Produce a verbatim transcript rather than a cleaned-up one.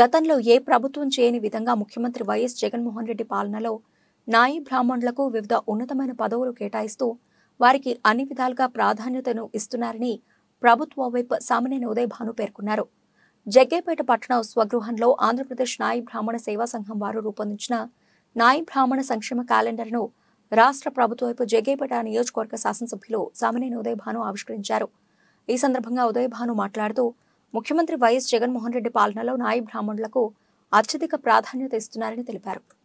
గతంలో ఏ ప్రభుత్వం చేయని విధంగా ముఖ్యమంత్రి వైఎస్ జగన్ మోహన్ రెడ్డి పాలనలో నాయి బ్రాహ్మణులకు వివిధ ఉన్నతమైన పదవులు కేటాయిస్తూ వారికి అన్ని విధాలుగా ప్రాధాన్యతను ఇస్తున్నారని ప్రభుత్వ వైపు సామాన్య ఉదయ భాను పేర్కొన్నారు. జగ్గయ్యపేట పట్టణ స్వగృహంలో ఆంధ్రప్రదేశ్ నాయి బ్రాహ్మణ సేవా సంఘం వారు రూపొందించిన నాయి బ్రాహ్మణ సంక్షేమ క్యాలెండర్‌ను రాష్ట్ర ప్రభుత్వ వైపు జగ్గయ్యపేట నియోజకవర్గ శాసనసభ్యులు సామాన్య ఉదయ భాను ఆవిష్కరించారు. ఈ సందర్భంగా ఉదయ భాను మాట్లాడుతూ मुख्यमंत्री वाईएस जगन मोहन रेड्डी पालनलो नाई ब्राह्मणुलकु अत्यधिक प्राधान्यता इस्तुन्नारनि तेलिपारु.